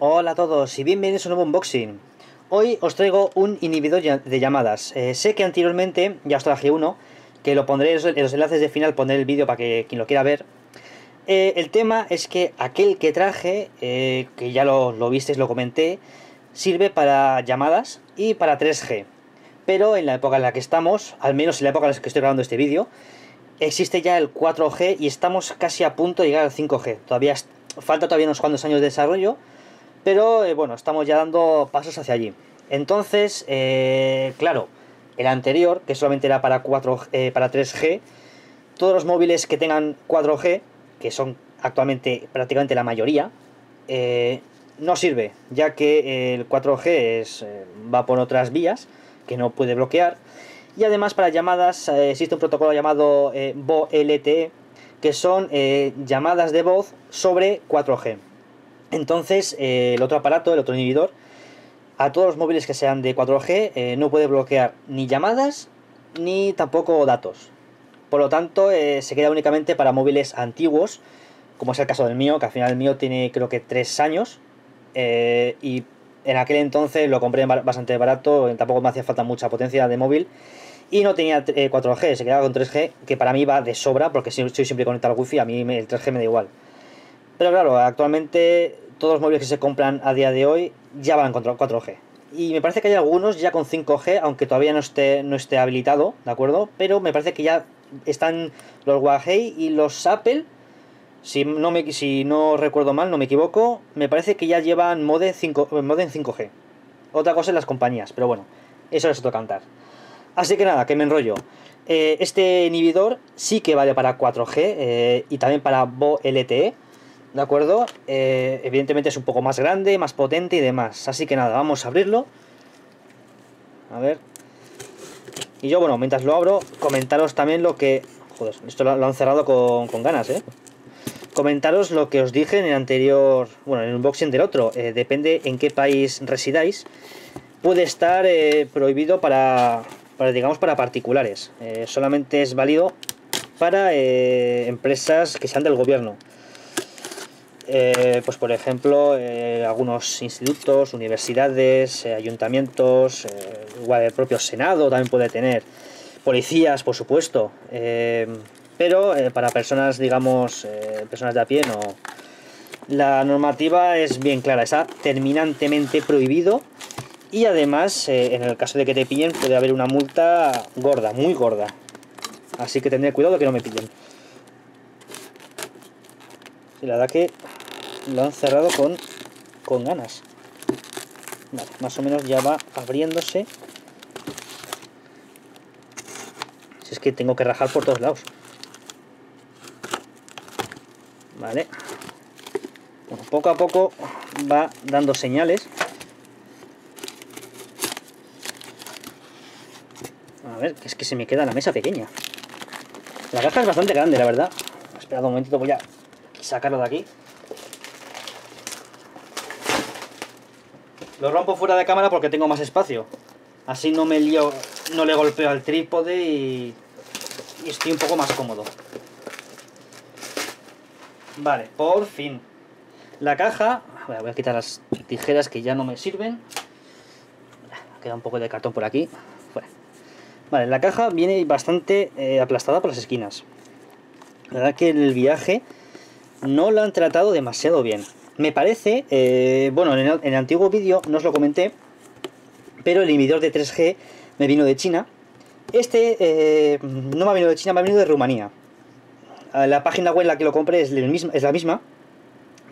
Hola a todos y bienvenidos a un nuevo unboxing. Hoy os traigo un inhibidor de llamadas. Sé que anteriormente ya os traje uno, que lo pondré en los enlaces de final, pondré el vídeo para que quien lo quiera ver. El tema es que aquel que traje, que ya lo visteis, lo comenté, sirve para llamadas y para 3G. Pero en la época en la que estamos, al menos en la época en la que estoy grabando este vídeo, existe ya el 4G y estamos casi a punto de llegar al 5G. Falta todavía unos cuantos años de desarrollo, pero bueno, estamos ya dando pasos hacia allí. Entonces, claro, el anterior, que solamente era para 3G, todos los móviles que tengan 4G, que son actualmente prácticamente la mayoría, no sirve, ya que el 4G va por otras vías que no puede bloquear. Y además para llamadas existe un protocolo llamado VoLTE, que son llamadas de voz sobre 4G. Entonces el otro aparato, el otro inhibidor, a todos los móviles que sean de 4G no puede bloquear ni llamadas ni tampoco datos. Por lo tanto se queda únicamente para móviles antiguos, como es el caso del mío, que al final el mío tiene creo que 3 años y en aquel entonces lo compré bastante barato, tampoco me hacía falta mucha potencia de móvil y no tenía 4G, se quedaba con 3G, que para mí va de sobra porque estoy siempre conectado al wifi, a mí el 3G me da igual. Pero claro, actualmente todos los móviles que se compran a día de hoy ya van con 4G. Y me parece que hay algunos ya con 5G, aunque todavía no esté habilitado, ¿de acuerdo? Pero me parece que ya están los Huawei y los Apple, si no recuerdo mal, no me equivoco, me parece que ya llevan modem 5G. Otra cosa es las compañías, pero bueno, eso es otro cantar. Así que nada, que me enrollo. Este inhibidor sí que vale para 4G y también para VoLTE. ¿De acuerdo? Evidentemente es un poco más grande, más potente y demás. Así que nada, vamos a abrirlo. A ver. Y yo, bueno, mientras lo abro, comentaros también lo que... Joder, esto lo han cerrado con ganas, ¿eh? Comentaros lo que os dije en el anterior... Bueno, en el unboxing del otro. Depende en qué país residáis. Puede estar prohibido para particulares. Solamente es válido para empresas que sean del gobierno. Pues por ejemplo algunos institutos, universidades, ayuntamientos, igual el propio Senado también puede tener, policías por supuesto, pero para personas, digamos, personas de a pie no. La normativa es bien clara, está terminantemente prohibido y además en el caso de que te pillen puede haber una multa gorda, muy gorda, así que tendré cuidado que no me pillen. Sí, la verdad que lo han cerrado con ganas. Vale, más o menos ya va abriéndose. Si es que tengo que rajar por todos lados. Vale. Bueno, poco a poco va dando señales. A ver, es que se me queda la mesa pequeña. La caja es bastante grande, la verdad. Esperad un momentito, voy a sacarlo de aquí. Lo rompo fuera de cámara porque tengo más espacio. Así no me lío, no le golpeo al trípode y estoy un poco más cómodo. Vale, por fin. La caja... Voy a quitar las tijeras que ya no me sirven. Queda un poco de cartón por aquí. Vale, la caja viene bastante aplastada por las esquinas. La verdad que el viaje no lo han tratado demasiado bien. Me parece, bueno, en el antiguo vídeo no os lo comenté, pero el inhibidor de 3G me vino de China. Este no me ha venido de China, me ha venido de Rumanía. La página web en la que lo compré es la misma,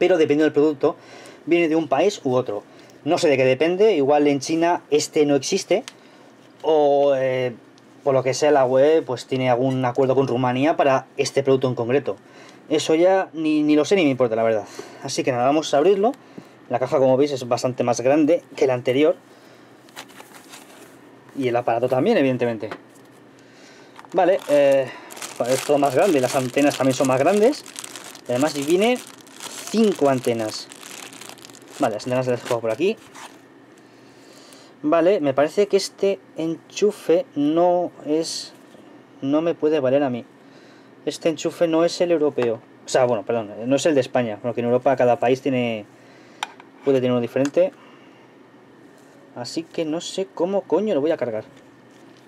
pero dependiendo del producto, viene de un país u otro. No sé de qué depende, igual en China este no existe, o por lo que sea la web pues tiene algún acuerdo con Rumanía para este producto en concreto. Eso ya ni lo sé ni me importa, la verdad. Así que nada, vamos a abrirlo. La caja, como veis, es bastante más grande que la anterior. Y el aparato también, evidentemente. Vale, es todo más grande. Las antenas también son más grandes. Además viene 5 antenas. Vale, las antenas las dejo por aquí. Vale, me parece que este enchufe no me puede valer a mí. Este enchufe no es el europeo. O sea, bueno, perdón, no es el de España. Porque en Europa cada país tiene puede tener uno diferente. Así que no sé cómo coño lo voy a cargar.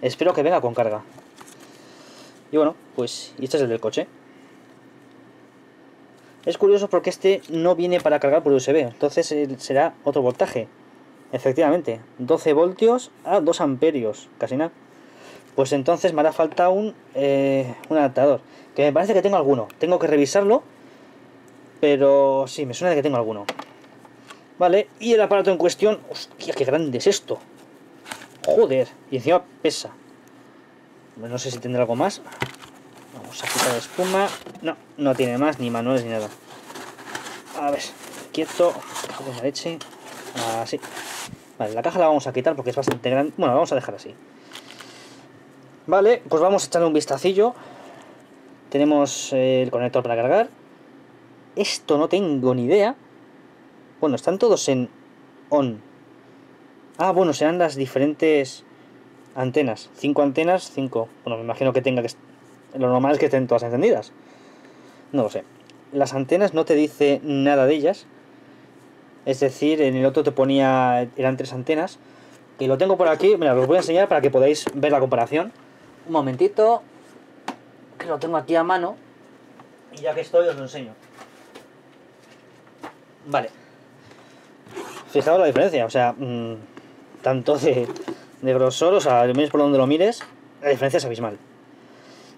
Espero que venga con carga. Y bueno, pues este es el del coche. Es curioso porque este no viene para cargar por USB. Entonces será otro voltaje. Efectivamente, 12 voltios a 2 amperios. Casi nada. Pues entonces me hará falta un adaptador. Que me parece que tengo alguno. Tengo que revisarlo. Pero sí, me suena de que tengo alguno. Vale, y el aparato en cuestión... ¡Hostia, qué grande es esto! ¡Joder! Y encima pesa. No sé si tendrá algo más. Vamos a quitar espuma. No, no tiene más, ni manuales, ni nada. A ver, quieto. Cago en la leche. Así. Vale, la caja la vamos a quitar porque es bastante grande. Bueno, la vamos a dejar así. Vale, pues vamos a echarle un vistacillo. Tenemos el conector para cargar. Esto no tengo ni idea. Bueno, están todos en on. Ah, bueno, serán las diferentes antenas. 5 antenas, 5. Bueno, me imagino que tenga que... Lo normal es que estén todas encendidas. No lo sé. Las antenas no te dice nada de ellas. Es decir, en el otro te ponía... Eran 3 antenas. Y lo tengo por aquí. Mira, os voy a enseñar para que podáis ver la comparación. Un momentito. Que lo tengo aquí a mano. Y ya que estoy os lo enseño. Vale. Fijaos la diferencia. O sea, tanto de grosor. O sea, mires por donde lo mires. La diferencia es abismal.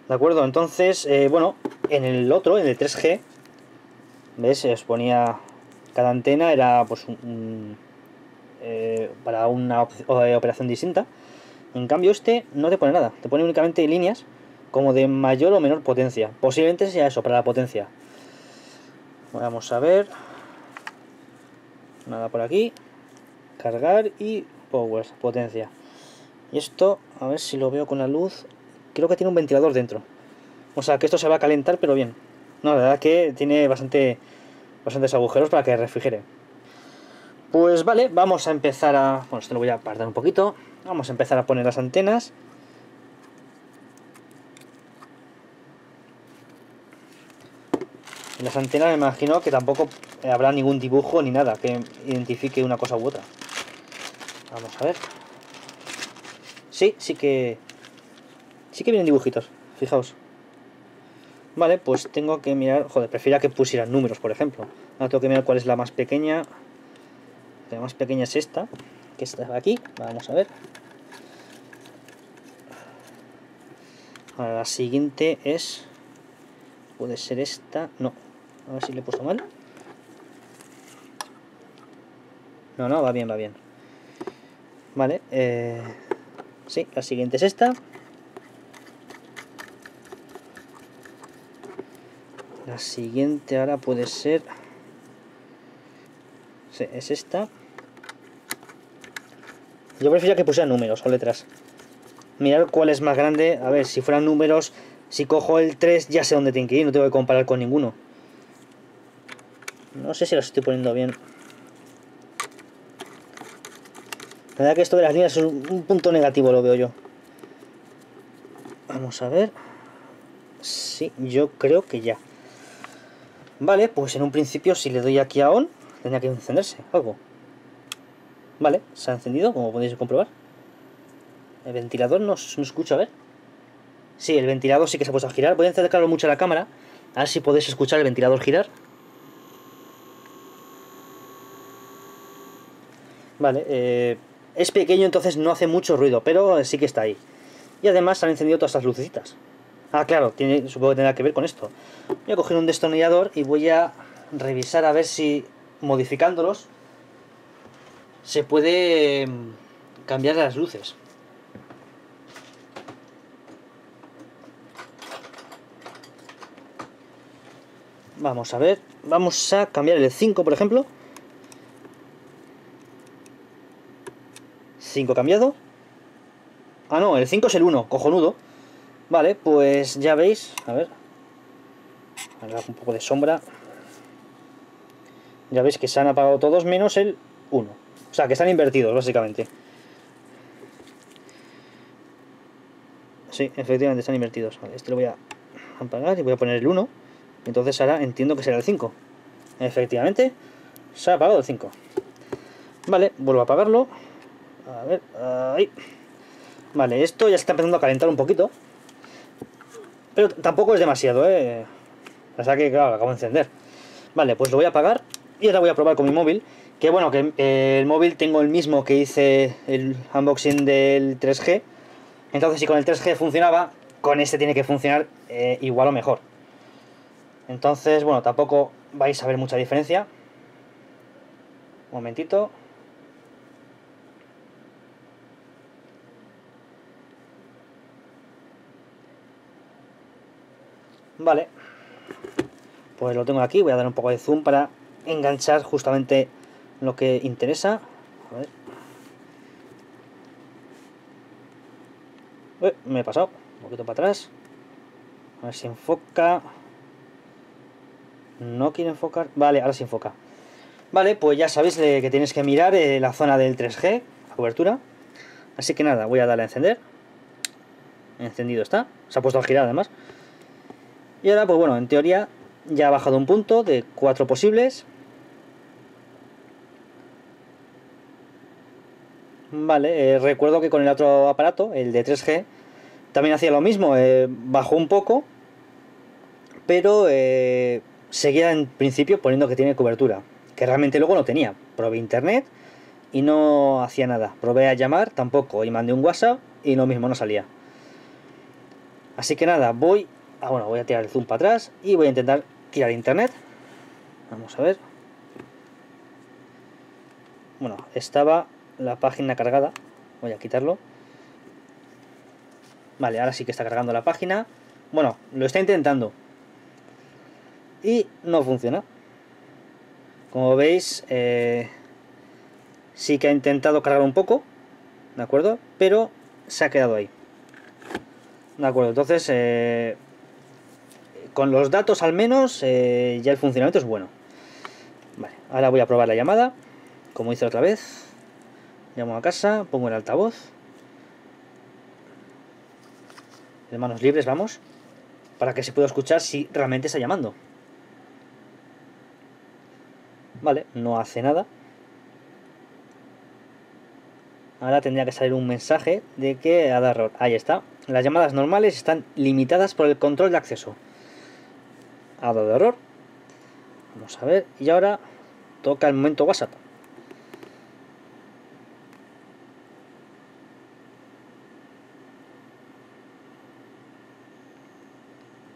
¿De acuerdo? Entonces, bueno, en el otro, en el 3G, ¿ves? Se os ponía cada antena, era pues para una operación distinta. En cambio, este no te pone nada, te pone únicamente líneas como de mayor o menor potencia. Posiblemente sea eso, para la potencia. Vamos a ver. Nada por aquí. Cargar y power, potencia. Y esto, a ver si lo veo con la luz... Creo que tiene un ventilador dentro. O sea, que esto se va a calentar, pero bien. No, la verdad que tiene bastantes agujeros para que refrigere. Pues vale, vamos a empezar a... Bueno, esto lo voy a apartar un poquito. Vamos a empezar a poner las antenas. En las antenas me imagino que tampoco habrá ningún dibujo ni nada que identifique una cosa u otra. Vamos a ver. Sí, sí que vienen dibujitos, fijaos. Vale, pues tengo que mirar... Joder, prefiero que pusieran números, por ejemplo. Ahora tengo que mirar cuál es la más pequeña. La más pequeña es esta, que está aquí. Vamos a ver. Ahora la siguiente es... Puede ser esta... No. A ver si le he puesto mal. No, no, va bien, va bien. Vale. Sí, la siguiente es esta. La siguiente ahora puede ser... Sí, es esta. Yo prefiero que pusiera números o letras. Mirar cuál es más grande. A ver, si fueran números, si cojo el 3 ya sé dónde tengo que ir. No tengo que comparar con ninguno. No sé si las estoy poniendo bien. La verdad que esto de las líneas es un punto negativo, lo veo yo. Vamos a ver. Sí, yo creo que ya. Vale, pues en un principio si le doy aquí a ON, tendría que encenderse algo. Vale, se ha encendido, como podéis comprobar. El ventilador no escucho, a ver. Sí, el ventilador sí que se ha puesto a girar. Voy a acercarlo mucho a la cámara, a ver si podéis escuchar el ventilador girar. Vale, es pequeño entonces no hace mucho ruido, pero sí que está ahí. Y además se han encendido todas estas lucecitas. Ah, claro, supongo que tendrá que ver con esto. Voy a coger un destornillador y voy a revisar a ver si modificándolos se puede cambiar las luces. Vamos a ver, vamos a cambiar el 5 por ejemplo. 5 cambiado. Ah no, el 5 es el 1, cojonudo. Vale, pues ya veis, a ver, un poco de sombra. Ya veis que se han apagado todos menos el 1. O sea, que están invertidos, básicamente. Sí, efectivamente están invertidos. Vale, este lo voy a apagar y voy a poner el 1. Entonces ahora entiendo que será el 5. Efectivamente, se ha apagado el 5. Vale, vuelvo a apagarlo. A ver, ahí. Vale, esto ya se está empezando a calentar un poquito. Pero tampoco es demasiado, ¿eh? O sea que, claro, lo acabo de encender. Vale, pues lo voy a apagar. Y ahora voy a probar con mi móvil. Que bueno, que el móvil tengo el mismo que hice el unboxing del 3G. Entonces, si con el 3G funcionaba, con este tiene que funcionar igual o mejor. Entonces, bueno, tampoco vais a ver mucha diferencia. Un momentito. Vale. Pues lo tengo aquí. Voy a dar un poco de zoom para enganchar justamente lo que interesa. A ver. Uy, me he pasado. Un poquito para atrás. A ver si enfoca. No quiere enfocar. Vale, ahora sí enfoca. Vale, pues ya sabéis que tenéis que mirar la zona del 3G, la cobertura. Así que nada, voy a darle a encender. Encendido está. Se ha puesto a girar además. Y ahora, pues bueno, en teoría ya ha bajado un punto de 4 posibles. Vale, recuerdo que con el otro aparato, el de 3G, también hacía lo mismo. Bajó un poco, pero seguía en principio poniendo que tiene cobertura, que realmente luego no tenía. Probé internet y no hacía nada. Probé a llamar, tampoco, y mandé un WhatsApp y lo mismo, no salía. Así que nada, voy a tirar el zoom para atrás y voy a intentar tirar internet. Vamos a ver. Bueno, estaba la página cargada. Voy a quitarlo. Vale, ahora sí que está cargando la página. Bueno, lo está intentando. Y no funciona. Como veis, sí que ha intentado cargar un poco. ¿De acuerdo? Pero se ha quedado ahí. De acuerdo, entonces... con los datos al menos ya el funcionamiento es bueno. Vale, ahora voy a probar la llamada, como hice otra vez. Llamo a casa, pongo el altavoz. De manos libres, vamos. Para que se pueda escuchar si realmente está llamando. Vale, no hace nada. Ahora tendría que salir un mensaje de que ha dado error. Ahí está. Las llamadas normales están limitadas por el control de acceso. Ha dado error. Vamos a ver. Y ahora toca el momento WhatsApp.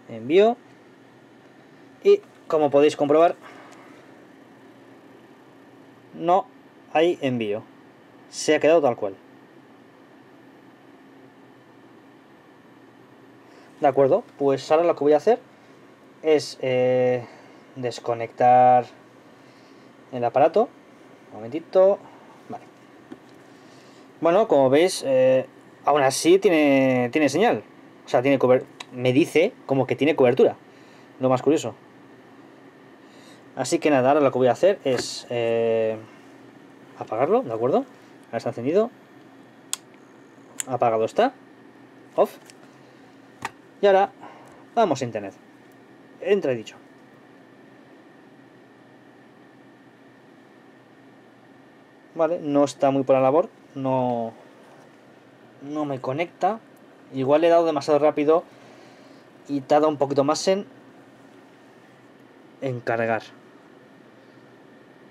Envío. Y como podéis comprobar, no hay envío. Se ha quedado tal cual. De acuerdo. Pues ahora lo que voy a hacer es desconectar el aparato. Un momentito. Vale. Bueno, como veis, aún así tiene señal. O sea, tiene cobertura. Me dice como que tiene cobertura. Lo más curioso. Así que nada, ahora lo que voy a hacer es apagarlo, ¿de acuerdo? Ahora está encendido. Apagado está. Off. Y ahora vamos a internet. Entra, he dicho. Vale, no está muy por la labor. No me conecta. Igual le he dado demasiado rápido y tarda un poquito más en cargar.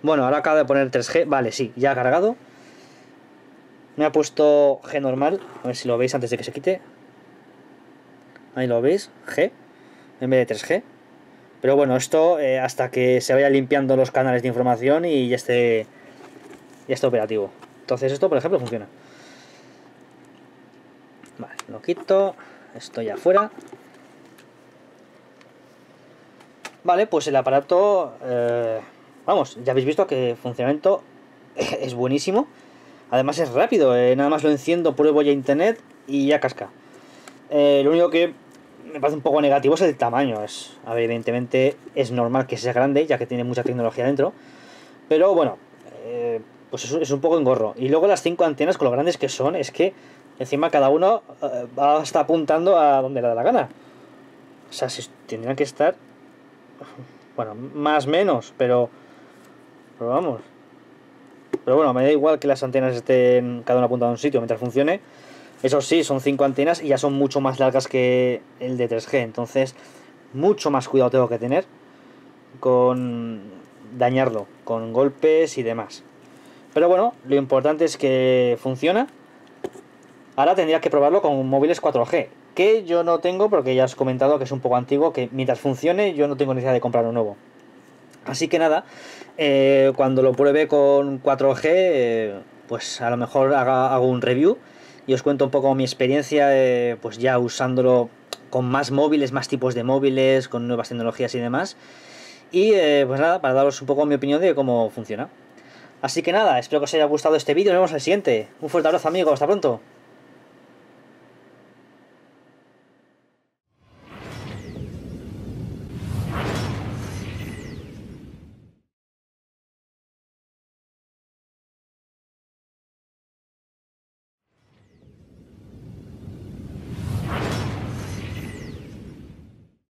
Bueno, ahora acabo de poner 3G. Vale, sí, ya ha cargado. Me ha puesto G normal. A ver si lo veis antes de que se quite. Ahí lo veis, G en vez de 3G. Pero bueno, esto hasta que se vaya limpiando los canales de información y ya esté operativo. Entonces esto, por ejemplo, funciona. Vale, lo quito. Esto ya fuera. Vale, pues el aparato... vamos, ya habéis visto que el funcionamiento es buenísimo. Además es rápido. Nada más lo enciendo, pruebo ya internet y ya casca. Lo único que... me parece un poco negativo es el tamaño. A ver, evidentemente es normal que sea grande, ya que tiene mucha tecnología dentro. Pero bueno, pues es un poco engorro. Y luego las 5 antenas, con lo grandes que son, es que encima cada uno va hasta apuntando a donde le da la gana. O sea, tendrían que estar... bueno, más o menos, pero vamos. Pero bueno, me da igual que las antenas estén cada una apuntada a un sitio mientras funcione. Eso sí, son 5 antenas y ya son mucho más largas que el de 3G. Entonces, mucho más cuidado tengo que tener con dañarlo, con golpes y demás. Pero bueno, lo importante es que funciona. Ahora tendría que probarlo con móviles 4G, que yo no tengo porque ya os he comentado que es un poco antiguo, que mientras funcione yo no tengo necesidad de comprar un nuevo. Así que nada, cuando lo pruebe con 4G, pues a lo mejor hago un review y os cuento un poco mi experiencia, pues ya usándolo con más móviles, más tipos de móviles, con nuevas tecnologías y demás. Y pues nada, para daros un poco mi opinión de cómo funciona. Así que nada, espero que os haya gustado este vídeo, nos vemos en el siguiente. Un fuerte abrazo amigos, hasta pronto.